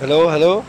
Hello, hello.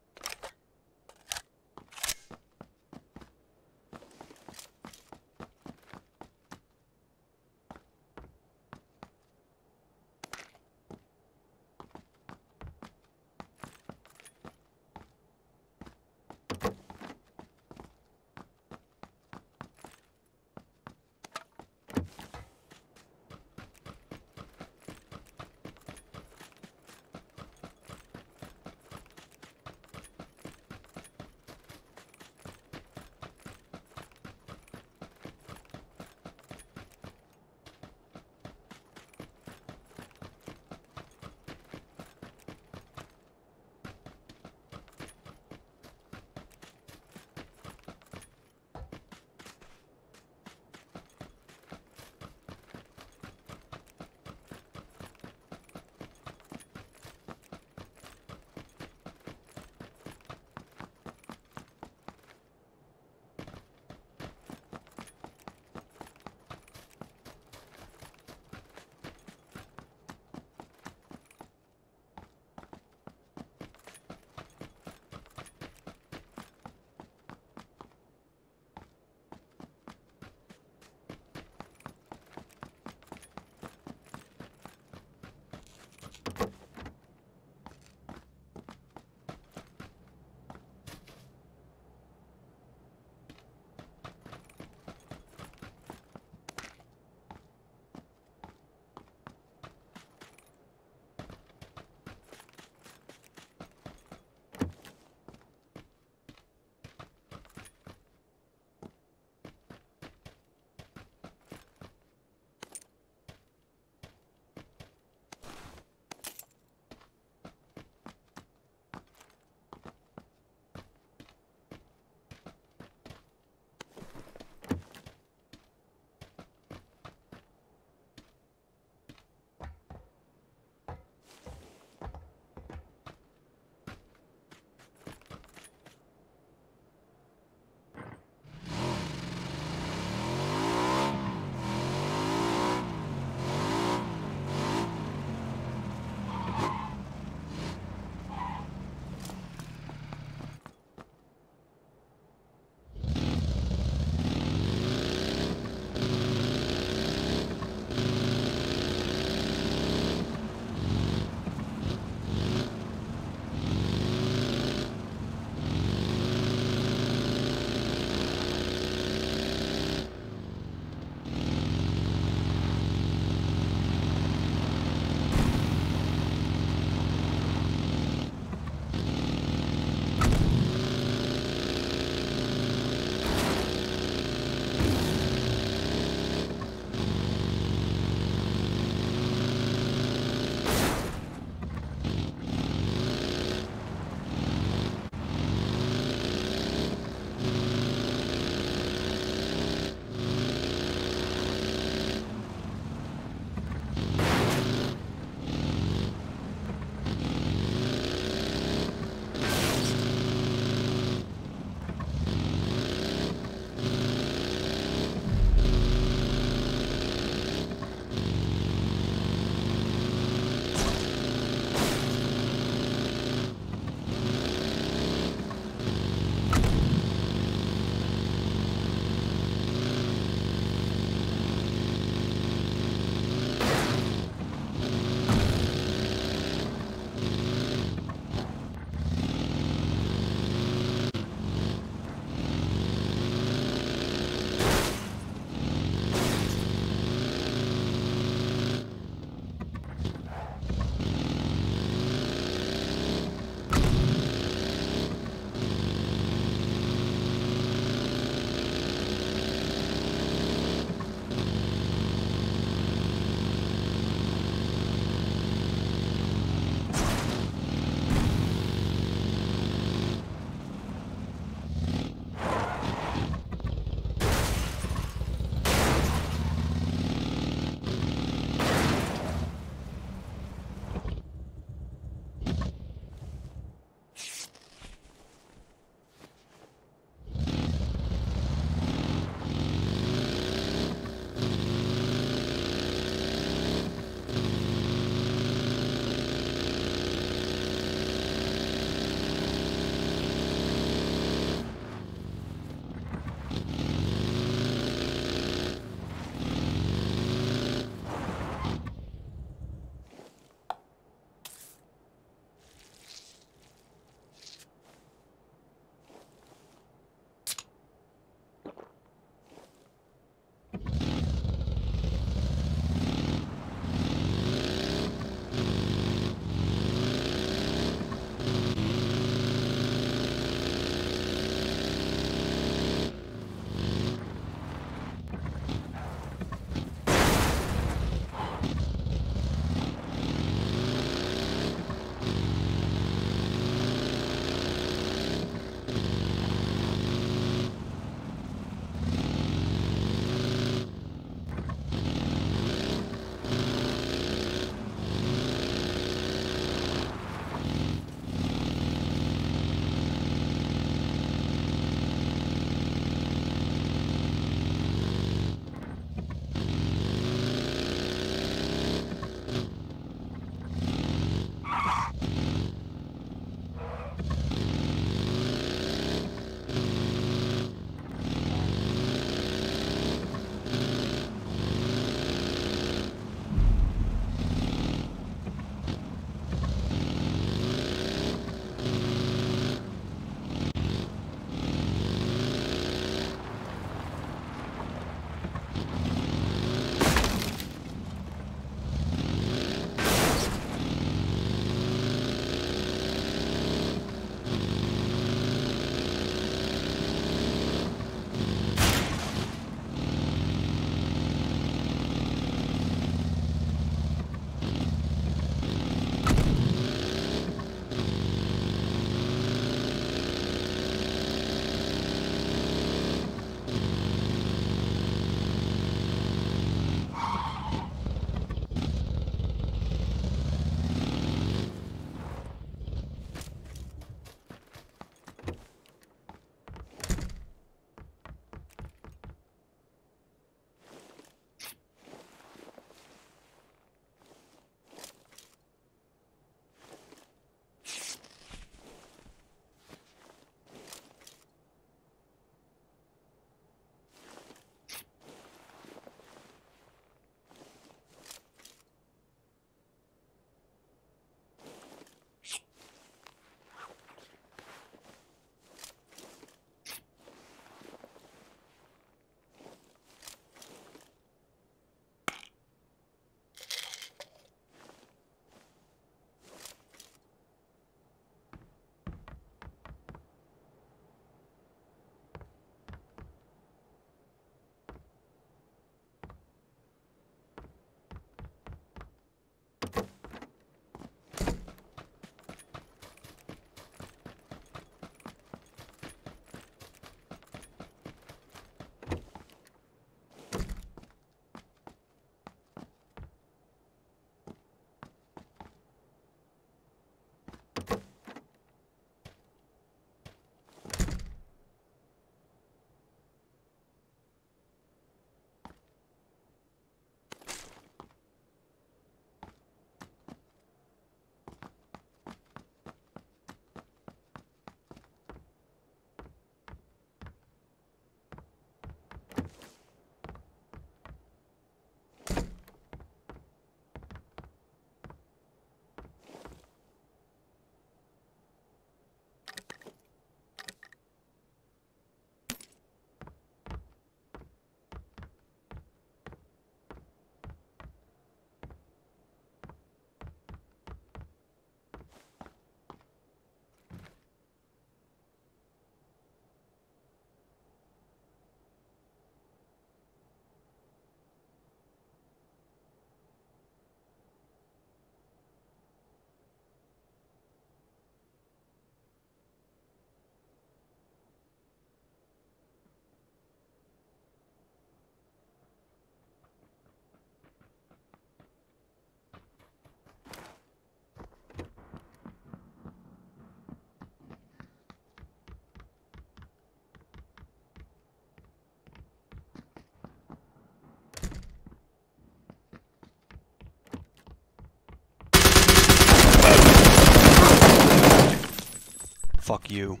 fuck you.